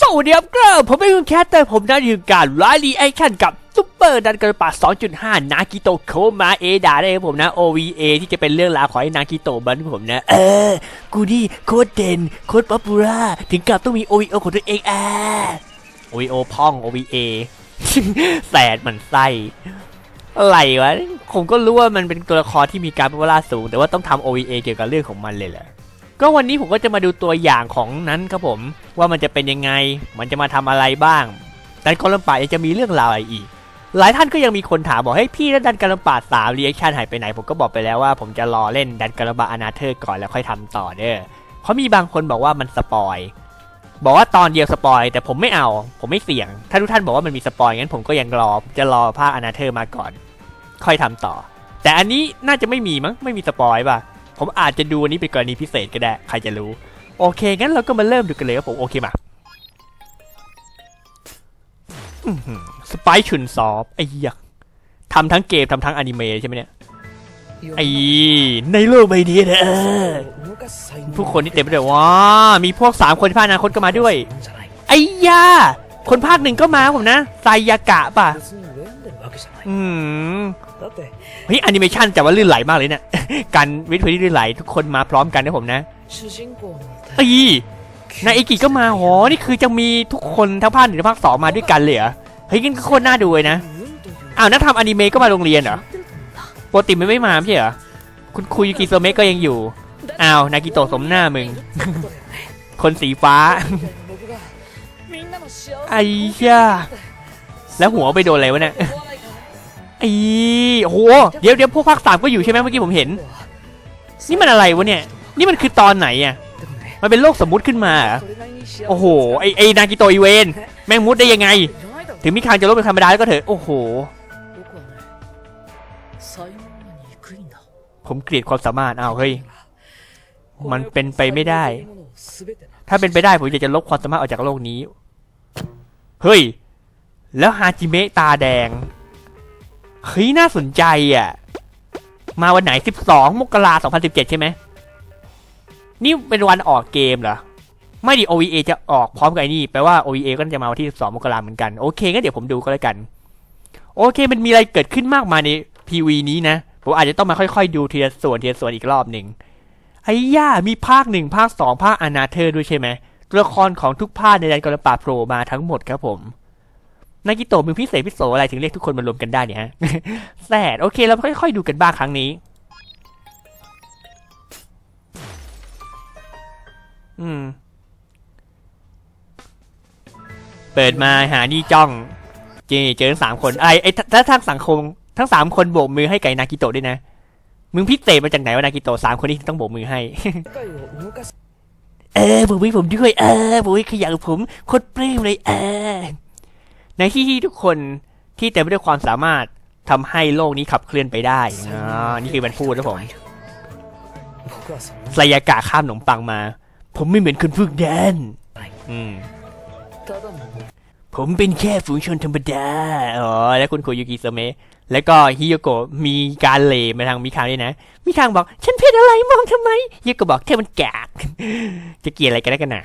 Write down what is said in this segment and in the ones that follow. สวัสดีครับผมเป็นคุณแคทเตอร์ผมนั่นคือการไลฟ์รีแอคชั่นกับซุปเปอร์ดันกระปา 2.5 นากิโตะโคมาเอดะได้ครับผมนะ OVA ที่จะเป็นเรื่องราวของนากิโตะบันผมนะกูนี่โคตรเด่นโคตรป๊อปปูล่าถึงกับต้องมี OVO ของตัวเองOVO พ่อง OVA แสดมันไส้อะไรวะผมก็รู้ว่ามันเป็นตัวละครที่มีการป๊อปปูล่าสูงแต่ว่าต้องทำ OVA เกี่ยวกับเรื่องของมันเลยแหละก็วันนี้ผมก็จะมาดูตัวอย่างของนั้นครับผมว่ามันจะเป็นยังไงมันจะมาทำอะไรบ้างดันกาลัมปาดจะมีเรื่องราวอะไรอีกหลายท่านก็ยังมีคนถามบอกให้พี่แล้วดันกาลัมปาด3รีแอคชั่นหายไปไหนผมก็บอกไปแล้วว่าผมจะรอเล่นดันกาลัมปาดอนาเธอร์ก่อนแล้วค่อยทำต่อเด้อเพราะมีบางคนบอกว่ามันสปอยบอกว่าตอนเดียวสปอยแต่ผมไม่เอาผมไม่เสี่ยงถ้าทุกท่านบอกว่ามันมีสปอยงั้นผมก็ยังรอจะรอภาคอนาเธอร์มาก่อนค่อยทำต่อแต่อันนี้น่าจะไม่มีมั้งไม่มีสปอยป่ะผมอาจจะดูอันนี้เป็นกรณีพิเศษก็ได้ใครจะรู้โอเคงั้นเราก็มาเริ่มดูกันเลยครับผมโอเคมาสไปชุนซอฟไอ้ยักษ์ทำทั้งเกมทำทั้งอนิเมะใช่ไหมเนี่ยไอ้ในโลกใบนี้นะผู้คนที่เต็มไปด้วยว้ามีพวก3คนที่ภาคอนาคตก็มาด้วยไอ้ยาคนภาคหนึ่งก็มาผมนะไซยากะป่ะเฮ้ยแอนิเมชันแต่ว่าลื่นไหลมากเลยเนี่ยการวิถีที่ลื่นไหลทุกคนมาพร้อมกันนะผมนะนายอิกิก็มาโหนี่คือจะมีทุกคนทั้งภาคหนึ่งและภาค2มาด้วยกันเลยเหรอเฮ้ยงั้นก็โคตรน่าดูเลยนะอ้าวนักทำอนิเมะก็มาโรงเรียนเหรอปกติมันไม่มาใช่เหรอคุณคุยยูกิโซเมะก็ยังอยู่อ้าวนากิโตะสมหน้ามึงคนสีฟ้าไอ้ย่าแล้วหัวไปโดนอะไรวะเนี่ยอีโหเดี๋ยวพวกภาค3ก็อยู่ใช่ไหมเมื่อกี้ผมเห็นนี่มันอะไรวะเนี่ยนี่มันคือตอนไหนอ่ะมันเป็นโลกสมมุติขึ้นมาโอ้โหไอ้นากิโตะอีเวนแม่งมุดได้ยังไงถึงมีคางจะลบเป็นธรรมดาแล้วก็เถอะโอ้โหผมเกลียดความสามารถอ้าวเฮ้ยมันเป็นไปไม่ได้ถ้าเป็นไปได้ผมอยากจะลบความสามารถออกจากโลกนี้เฮ้ยแล้วฮาจิเมะตาแดงเฮ้ยน่าสนใจอ่ะมาวันไหน12 มกราคม 2017ใช่ไหมนี่เป็นวันออกเกมเหรอไม่ดิ OVA จะออกพร้อมกับไอ้นี่แปลว่า OVA ก็จะมาวันที่12 มกราคมเหมือนกันโอเคงั้นเดี๋ยวผมดูก็แล้วกันโอเคมันมีอะไรเกิดขึ้นมากมายใน PV นี้นะผมอาจจะต้องมาค่อยๆดูทีละส่วนอีกรอบหนึ่งไอ้ย่ามีภาค1ภาค2ภาคอนาเธอร์ด้วยใช่ไหมตัวละครของทุกภาคในดันกาลัมปาดโผล่มาทั้งหมดครับผมนากิโตะมือพิเศษอะไรถึงเรียกทุกคนมารวมกันได้เนี่ยฮะแสดโอเคเราค่อยๆดูกันบ้างครั้งนี้เปิดมาหานี่จ้องเจอทั้ง3 คนไอ้ทั้งสังคมทั้ง3 คนโบกมือให้ไก่นากิโตะด้วยนะมึงพิเศษมาจากไหนวะนากิโตะ3 คนนี้ต้องโบกมือให้โบกมือผมด้วยโบกมือขยันผมโคตรปลื้มเลยในที่ทุกคนที่เต็มไปด้วยความสามารถทำให้โลกนี้ขับเคลื่อนไปได้นี่คือมันพูดนะผมไซยากะข้ามขนมปังมาผมไม่เหมือนคนพวกนั้นผมเป็นแค่ฝูงชนธรรมดาและคุณโคยูกิซาเมะและก็ฮิโยโกะมีการเล่มาทางมิคังด้วยนะมิคังบอกฉันเพศอะไรมองทำไมฮิโยโกะบอกเธอมันกากจะเกลียดอะไรกันนะ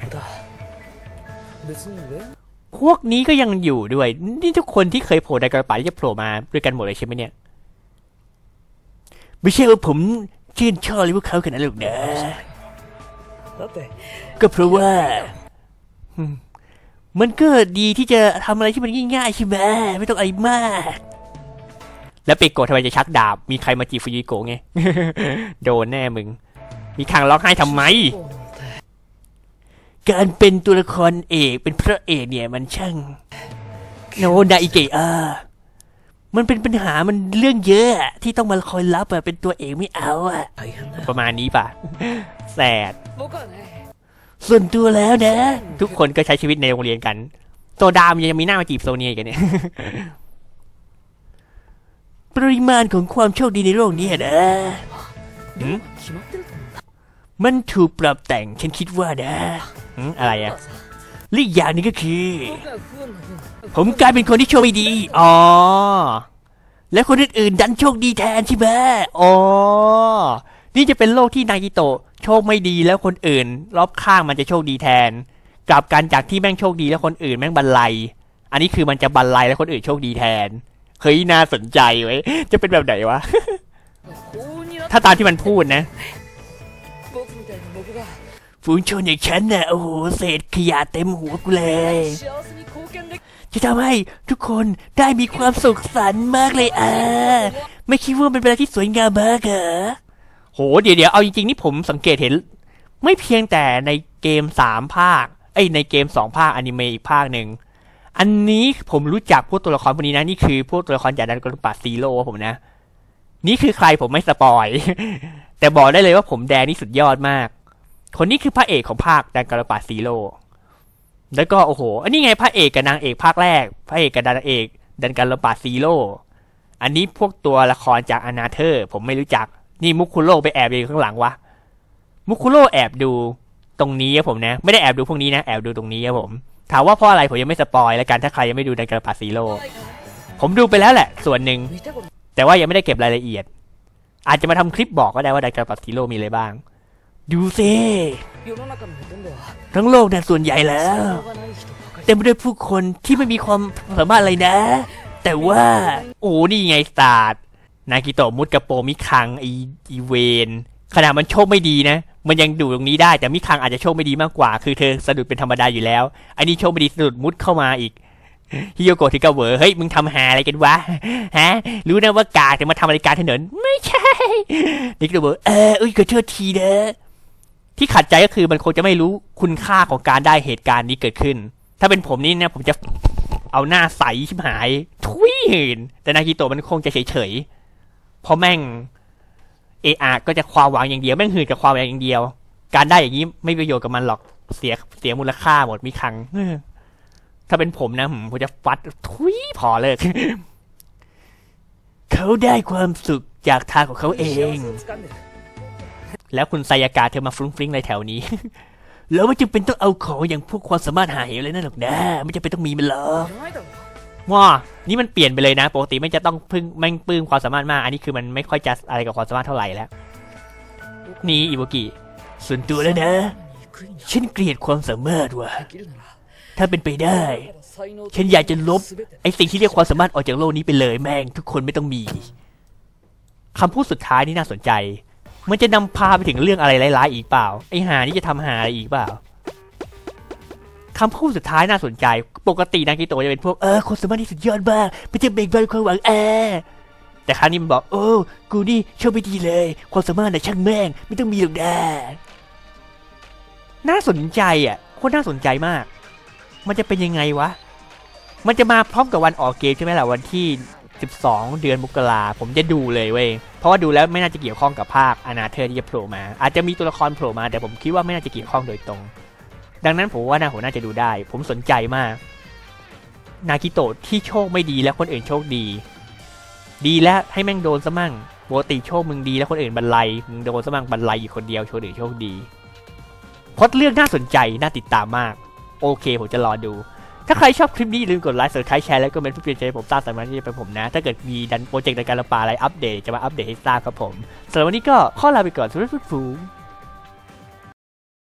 พวกนี้ก็ยังอยู่ด้วยนี่ทุกคนที่เคยโผล่ในกระป๋าจะโผล่มาด้วยกันหมดเลยใช่ไหมเนี่ยไม่ใช่ว่าผมชื่นชอบพวกเขาขนาดหรอกนะก็เพราะว่ามันก็ดีที่จะทำอะไรที่มันง่ายๆใช่ไหมไม่ต้องอะไรมากแล้วไปโกรธทำไมจะชักดาบมีใครมาจีบฟูจิโกะไงโดนแน่มึงมีคางร้องไห้ทำไมการเป็นตัวละครเอกเป็นพระเอกเนี่ยมันช่างโนดาอิเกะมันเป็นปัญหามันเรื่องเยอะที่ต้องมาคอยรับแบบเป็นตัวเอกไม่เอาอะประมาณนี้ป่ะแสดส่วนตัวแล้วนะทุกคนก็ใช้ชีวิตในโรงเรียนกันโซดามยังมีหน้ามาจีบโซเนียกันเนี่ยปริมาณของความโชคดีในโลกนี้นะมันถูกปรับแต่งฉันคิดว่านะอะไรอ่ะอีกอย่างนึงก็คือผมกลายเป็นคนที่โชคไม่ดีอ๋อและคนอื่นๆดันโชคดีแทนใช่ไหมอ๋อนี่จะเป็นโลกที่นากิโตะโชคไม่ดีแล้วคนอื่นรอบข้างมันจะโชคดีแทน กลับกันจากที่แม่งโชคดีแล้วคนอื่นแม่งบันไลอันนี้คือมันจะบันไลแล้วคนอื่นโชคดีแทนเฮ้ยน่าสนใจเว้ยจะเป็นแบบไหนวะ ถ้าตามที่มันพูดนะฝูงชนอย่างฉันน่ะโอ้โหเศษขยะเต็มหัวกูเลยจะทำให้ทุกคนได้มีความสุขสันต์มากเลยไม่คิดว่าเป็นเวลาที่สวยงามมากเหรอโหเดี๋ยวเอาจริงๆนี่ผมสังเกตเห็นไม่เพียงแต่ในเกม3ภาคไอในเกม2ภาคอนิเมะอีกภาคหนึ่งอันนี้ผมรู้จักพวกตัวละครพวกนี้นะนี่คือพวกตัวละครจากดันกลป่าซีโร่ผมนะนี่คือใครผมไม่สปอยแต่บอกได้เลยว่าผมแดงนี่สุดยอดมากคนนี้คือพระเอกของภาคดันกลป่าซีโร่แล้วก็โอ้โหอันนี้ไงพระเอกกับนางเอกภาคแรกพระเอกกับนางเอกดันกลป่าซีโร่อันนี้พวกตัวละครจากอนาเธอร์ผมไม่รู้จักนี่มุคุโร่ไปแอบอยู่ข้างหลังวะมุคุโร่แอบดูตรงนี้ครับผมนะไม่ได้แอบดูพวกนี้นะแอบดูตรงนี้ครับผมถามว่าเพราะอะไรผมยังไม่สปอยแล้วกันถ้าใครยังไม่ดูดันกลป่าซีโร่ผมดูไปแล้วแหละส่วนหนึ่งแต่ว่ายังไม่ได้เก็บรายละเอียดอาจจะมาทำคลิปบอกก็ได้ว่าดันกลป่าซีโร่มีอะไรบ้างดูสิทั้งโลกนะส่วนใหญ่แล้วเต็มไปด้วยผู้คนที่ไม่มีความสามารถอะไรนะแต่ว่าโอ้นี่ไงสตาร์ทนากิโตะมุดกระโปรงมิคังอีเวนขนาดมันโชคไม่ดีนะมันยังดูตรงนี้ได้แต่มิคังอาจจะโชคไม่ดีมากกว่าคือเธอสะดุดเป็นธรรมดาอยู่แล้วอันนี้โชคไม่ดีสะดุดมุดเข้ามาอีกฮิโยโกะถึงกับเวอร์เฮ้ยมึงทำหาอะไรกันวะฮะรู้นะว่ากาจะมาทำอะไรการถนนไม่ใช่นี่ก็เวอร์อุ้ยขอโทษทีเด้อที่ขัดใจก็คือมันคงจะไม่รู้คุณค่าของการได้เหตุการณ์นี้เกิดขึ้นถ้าเป็นผมนี่นะผมจะเอาหน้าใสชิบหายทุยหืนแต่นากิโตะมันคงจะเฉยเพราะแม่งเออาก็จะความหวังอย่างเดียวแม่งหืดกับความหวังอย่างเดียวการได้อย่างนี้ไม่ประโยชน์กับมันหรอกเสียมูลค่าหมดมีครั้งถ้าเป็นผมนะผมจะฟัดทุยพอเลิก เขาได้ความสุขจากทางของเขาเองแล้วคุณไซยากาเธอมาฟลุ้งฟลิ้งในแถวนี้ แล้วมันจึงเป็นต้องเอาของอย่างพวกความสามารถหาเหวเลยนะหรอกนะไม่จำเป็นต้องมีมันหรอกว้านี่มันเปลี่ยนไปเลยนะปกติไม่จะต้องพึ่งแม่งปื้มความสามารถมากอันนี้คือมันไม่ค่อยจะอะไรกับความสามารถเท่าไหร่แล้วนี่อิโบกิส่วนตัวแล้วนะฉันเกลียดความสามารถว่ะถ้าเป็นไปได้ฉันอยากจะลบไอสิ่งที่เรียกความสามารถออกจากโลกนี้ไปเลยแม่งทุกคนไม่ต้องมีคำพูดสุดท้ายนี่น่าสนใจมันจะนำพาไปถึงเรื่องอะไรร้ายๆอีกเปล่าไอหานี่จะทำหาอะไรอีกเปล่าคำพูดสุดท้ายน่าสนใจปกตินากิโตะจะเป็นพวกคนสามารถที่สุดยอดมากไม่จะเบ่งบานความหวังแต่ครั้งนี้มันบอกโอ้กูนี่โชคไม่ดีเลยความสามารถในช่างแม่งไม่ต้องมีหรอกนะน่าสนใจอ่ะโคตรน่าสนใจมากมันจะเป็นยังไงวะมันจะมาพร้อมกับวันออกเกมใช่ไหมล่ะวันที่12เดือนมกราผมจะดูเลยเว้ยเพราะว่าดูแล้วไม่น่าจะเกี่ยวข้องกับภาคอนาเธอร์ที่จะโผล่มาอาจจะมีตัวละครโผล่มาแต่ผมคิดว่าไม่น่าจะเกี่ยวข้องโดยตรงดังนั้นผมว่าผมน่าจะดูได้ผมสนใจมากนากิโตะที่โชคไม่ดีแล้วคนอื่นโชคดีดีแล้วให้แม่งโดนซะมั่งปกติโชคมึงดีแล้วคนอื่นบันไลมึงโดนซะมั่งบันไลอยู่คนเดียวโชคดีโชคดีพล็อตเรื่องน่าสนใจน่าติดตามมากโอเคผมจะรอดูถ้าใครชอบคลิปนี้อย่าลืมกดไลค์กดแชร์แล้วก็เป็นผู้เปลี่ยนใจผมตามสามารถที่จะเป็นผมนะถ้าเกิดมีดันโปรเจกต์ในการระบายอะไรอัปเดตจะมาอัปเดตให้ทราบครับผมสำหรับวันนี้ก็ขอลาไปก่อนสวัสดีฟู